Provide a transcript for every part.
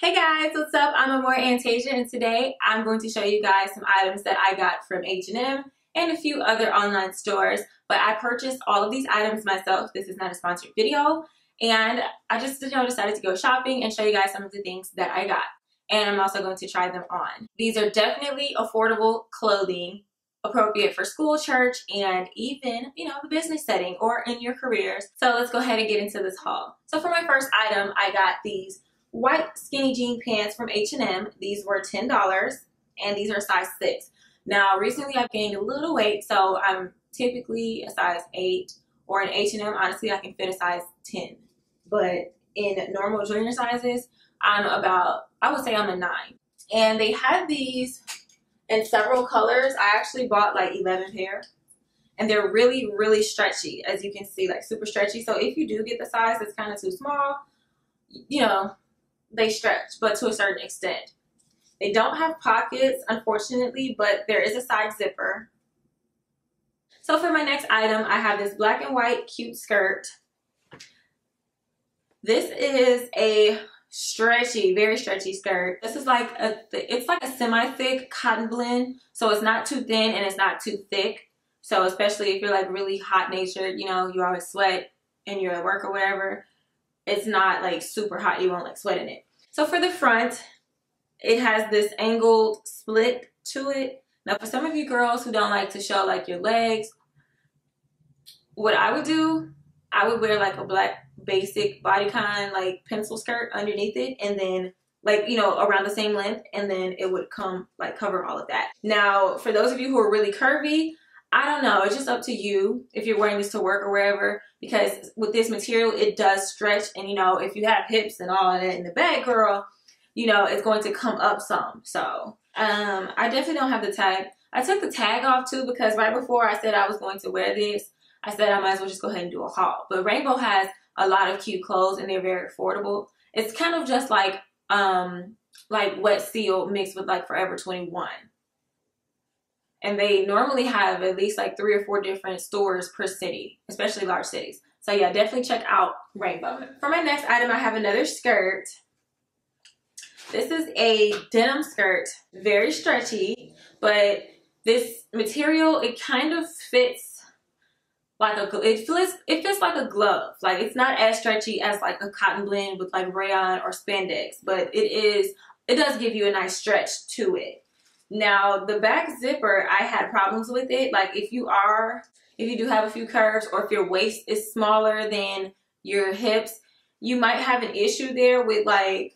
Hey guys, what's up? I'm Amor Antasia, and today I'm going to show you guys some items that I got from H&M and a few other online stores, but I purchased all of these items myself. This is not a sponsored video, and I just decided to go shopping and show you guys some of the things that I got, and I'm also going to try them on. These are definitely affordable clothing, appropriate for school, church, and even, you know, the business setting or in your careers. So let's go ahead and get into this haul. So for my first item, I got these white skinny jean pants from H&M. These were $10, and these are size 6. Now, recently I've gained a little weight, so I'm typically a size 8, or in H&M, honestly, I can fit a size 10. But in normal junior sizes, I'm about, I would say I'm a 9. And they had these in several colors. I actually bought like 11 pair, and they're really, really stretchy, as you can see, like super stretchy. So if you do get the size that's kind of too small, you know, they stretch, but to a certain extent. They don't have pockets, unfortunately, but there is a side zipper. So for my next item, I have this black and white cute skirt. This is a stretchy, very stretchy skirt. This is like a, it's like a semi-thick cotton blend, so it's not too thin and it's not too thick. So especially if you're like really hot natured, you know, you always sweat and you're at work or wherever, it's not like super hot, you won't like sweat in it. So for the front, it has this angled split to it. Now for some of you girls who don't like to show like your legs, what I would do, I would wear like a black basic bodycon like pencil skirt underneath it, and then like, you know, around the same length, and then it would come like cover all of that. Now for those of you who are really curvy, I don't know, it's just up to you if you're wearing this to work or wherever, because with this material, it does stretch, and you know, if you have hips and all of that in the back, girl, you know, it's going to come up some. So I definitely don't have the tag. I took the tag off too, because right before I said I was going to wear this, I said I might as well just go ahead and do a haul. But Rainbow has a lot of cute clothes, and they're very affordable. It's kind of just like Wet Seal mixed with like Forever 21. And they normally have at least like 3 or 4 different stores per city, especially large cities. So yeah, definitely check out Rainbow. For my next item, I have another skirt. This is a denim skirt, very stretchy, but this material, it kind of fits like a, it fits like a glove. Like it's not as stretchy as like a cotton blend with like rayon or spandex, but it is, it does give you a nice stretch to it. Now, the back zipper, I had problems with it. Like if you do have a few curves, or if your waist is smaller than your hips, you might have an issue there with like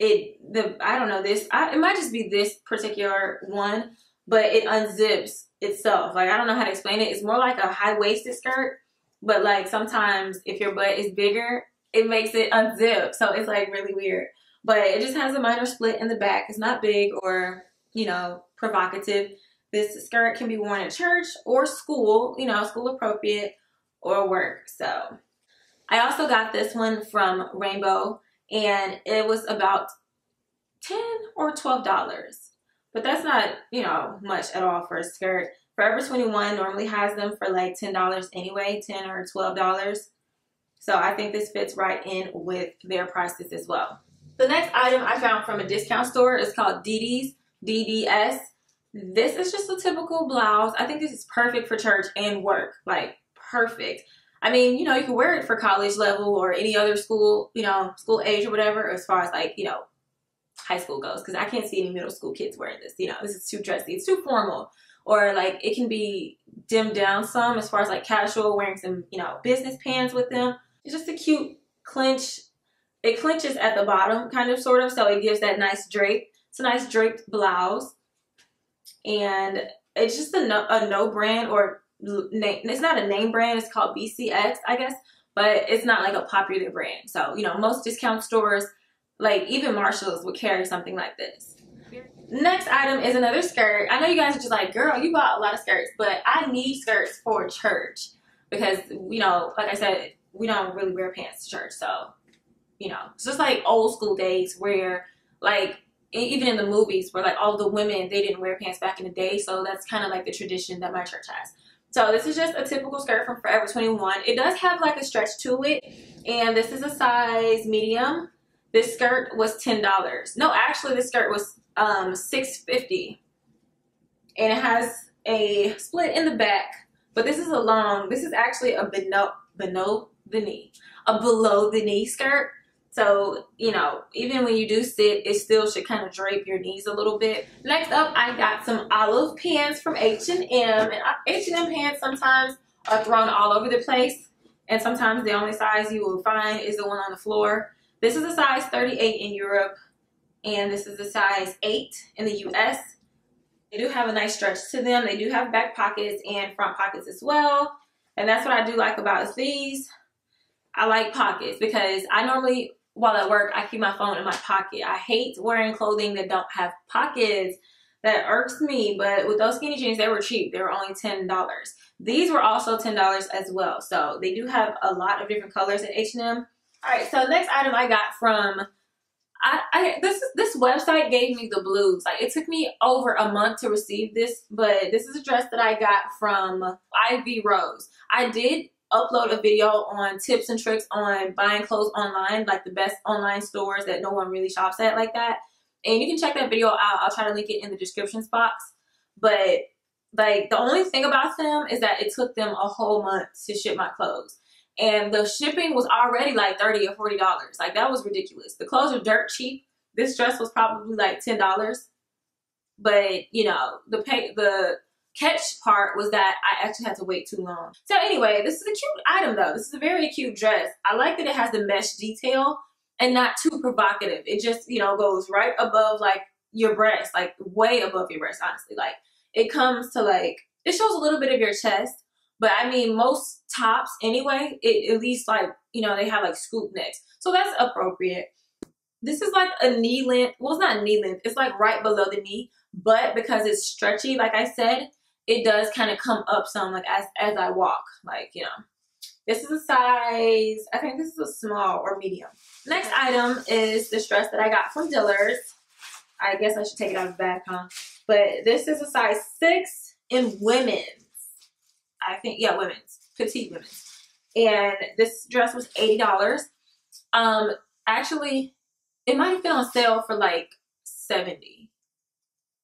it might just be this particular one, but it unzips itself. Like I don't know how to explain it. It's more like a high-waisted skirt, but like sometimes if your butt is bigger, it makes it unzip. So it's like really weird. But it just has a minor split in the back. It's not big or, you know, provocative. This skirt can be worn at church or school, you know, school appropriate, or work. So I also got this one from Rainbow, and it was about $10 or $12. But that's not, you know, much at all for a skirt. Forever 21 normally has them for like $10 anyway, $10 or $12. So I think this fits right in with their prices as well. The next item I found from a discount store is called DD's, DDS. This is just a typical blouse. I think this is perfect for church and work, like perfect. I mean, you know, you can wear it for college level or any other school, you know, school age or whatever, as far as like, you know, high school goes, because I can't see any middle school kids wearing this. You know, this is too dressy, it's too formal. Or like it can be dimmed down some as far as like casual, wearing some, you know, business pants with them. It's just a cute clinch. It clinches at the bottom, kind of, sort of, so it gives that nice drape. It's a nice draped blouse, and it's just a no brand, or name, it's not a name brand. It's called BCX, I guess, but it's not like a popular brand. So, you know, most discount stores, like even Marshalls, would carry something like this. Next item is another skirt. I know you guys are just like, girl, you bought a lot of skirts, but I need skirts for church because, you know, like I said, we don't really wear pants to church, so. You know, it's just like old school days where, like, even in the movies where, like, all the women, they didn't wear pants back in the day. So that's kind of like the tradition that my church has. So this is just a typical skirt from Forever 21. It does have like a stretch to it. And this is a size medium. This skirt was $10. No, actually this skirt was $6.50. And it has a split in the back, but this is a long, this is actually a below the knee skirt. So, you know, even when you do sit, it still should kind of drape your knees a little bit. Next up, I got some olive pants from H&M. And H&M pants sometimes are thrown all over the place. And sometimes the only size you will find is the one on the floor. This is a size 38 in Europe. And this is a size 8 in the US. They do have a nice stretch to them. They do have back pockets and front pockets as well. And that's what I do like about these. I like pockets because I normally, while at work, I keep my phone in my pocket. I hate wearing clothing that don't have pockets. That irks me, but with those skinny jeans, they were cheap. They were only $10. These were also $10 as well. So they do have a lot of different colors at H&M. All right, so next item I got from, this website gave me the blues. Like, it took me over a month to receive this, but this is a dress that I got from Ivy Rose. I did upload a video on tips and tricks on buying clothes online, like the best online stores that no one really shops at like that. And you can check that video out. I'll try to link it in the description box. But like, the only thing about them is that it took them a whole month to ship my clothes. And the shipping was already like $30 or $40. Like, that was ridiculous. The clothes are dirt cheap. This dress was probably like $10. But, you know, the catch part was that I actually had to wait too long. So anyway, this is a cute item though. This is a very cute dress. I like that it has the mesh detail and not too provocative. It just, you know, goes right above like your breast, like way above your breast, honestly. Like, it comes to like, it shows a little bit of your chest, but I mean, most tops anyway, it at least like, you know, they have like scoop necks. So that's appropriate. This is like a knee length, well, it's not knee length, it's like right below the knee, but because it's stretchy, like I said, it does kind of come up some, like as I walk, like, you know. This is a size, I think this is a small or medium. Next item is this dress that I got from Dillard's. I guess I should take it out of the bag, huh? But this is a size 6 in women's. I think, yeah, women's, petite women's. And this dress was $80. Actually, it might have been on sale for like $70.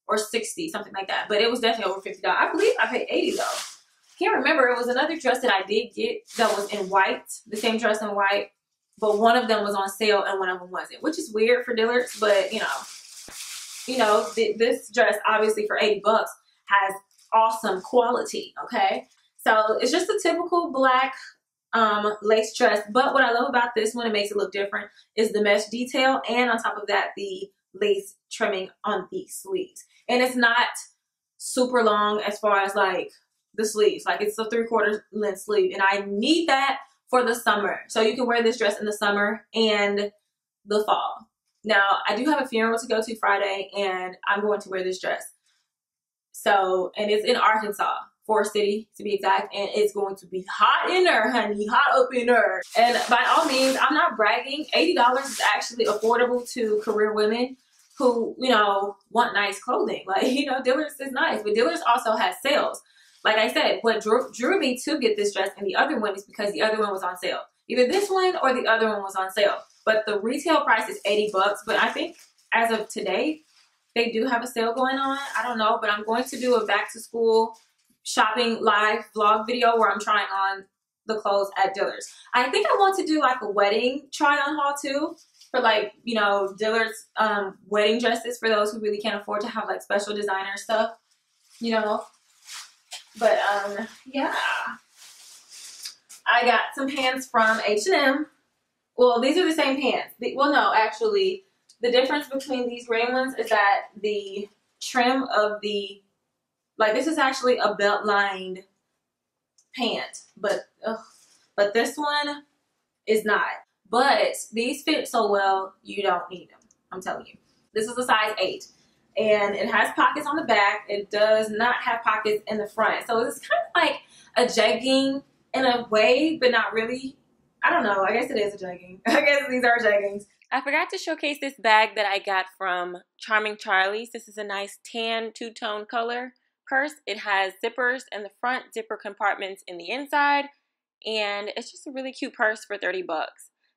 Or 60, something like that. But it was definitely over $50. I believe I paid $80 though. Can't remember. It was another dress that I did get that was in white, the same dress in white, but one of them was on sale and one of them wasn't, which is weird for Dillard's. But you know, this dress obviously for $80 has awesome quality. Okay, so it's just a typical black lace dress. But what I love about this one, it makes it look different, is the mesh detail, and on top of that, the lace trimming on the sleeves. And it's not super long as far as like the sleeves, like it's a 3/4 length sleeve, and I need that for the summer. So you can wear this dress in the summer and the fall. Now, I do have a funeral to go to Friday, and I'm going to wear this dress. So, and it's in Arkansas, Forest City to be exact, and it's going to be hot in there, honey, hot up in there. And by all means, I'm not bragging. $80 is actually affordable to career women who, you know, want nice clothing. Like, you know, Dillard's is nice, but Dillard's also has sales. Like I said, what drew me to get this dress and the other one is because the other one was on sale. Either this one or the other one was on sale. But the retail price is $80, but I think as of today, they do have a sale going on. I don't know, but I'm going to do a back to school shopping live vlog video where I'm trying on the clothes at Dillard's. I think I want to do like a wedding try on haul too, for like, you know, Dillard's wedding dresses for those who really can't afford to have like special designer stuff, you know. But yeah, I got some pants from H&M. Well, these are the same pants. Well, no, actually, the difference between these green ones is that the trim of the, like, this is actually a belt lined pant, but this one is not. But these fit so well, you don't need them, I'm telling you. This is a size 8, and it has pockets on the back. It does not have pockets in the front. So it's kind of like a jegging in a way, but not really. I don't know. I guess it is a jegging. I guess these are jeggings. I forgot to showcase this bag that I got from Charming Charlie's. This is a nice tan two-tone color purse. It has zippers in the front, zipper compartments in the inside, and it's just a really cute purse for $30.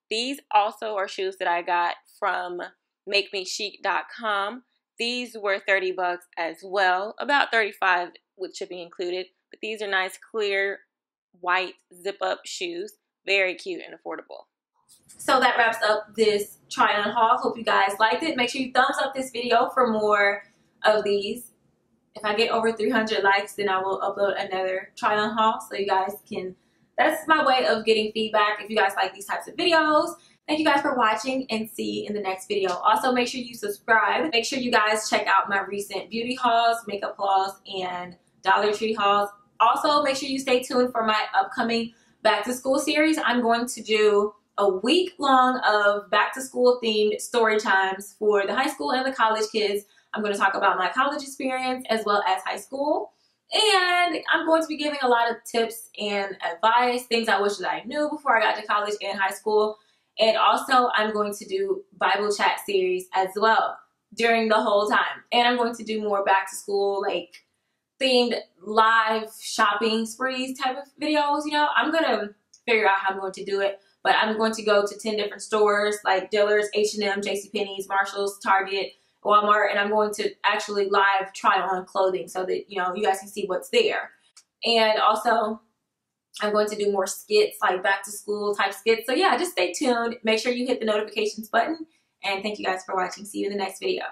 These also are shoes that I got from MakeMeChic.com. These were $30 as well, about $35 with shipping included. But these are nice clear white zip-up shoes. Very cute and affordable. So that wraps up this try-on haul. Hope you guys liked it. Make sure you thumbs up this video for more of these. If I get over 300 likes, then I will upload another try-on haul so you guys can... That's my way of getting feedback if you guys like these types of videos. Thank you guys for watching, and see you in the next video. Also, make sure you subscribe. Make sure you guys check out my recent beauty hauls, makeup hauls, and Dollar Tree hauls. Also, make sure you stay tuned for my upcoming back to school series. I'm going to do a week long of back to school themed story times for the high school and the college kids. I'm going to talk about my college experience as well as high school. And I'm going to be giving a lot of tips and advice, things I wish that I knew before I got to college and high school. And also, I'm going to do Bible chat series as well during the whole time. And I'm going to do more back to school, like themed live shopping sprees type of videos. You know, I'm going to figure out how I'm going to do it. But I'm going to go to 10 different stores like Dillard's, H&M, JCPenney's, Marshall's, Target, Walmart, and I'm going to actually live try on clothing so that, you know, you guys can see what's there. And also, I'm going to do more skits, like back to school type skits. So yeah, just stay tuned. Make sure you hit the notifications button, and thank you guys for watching. See you in the next video.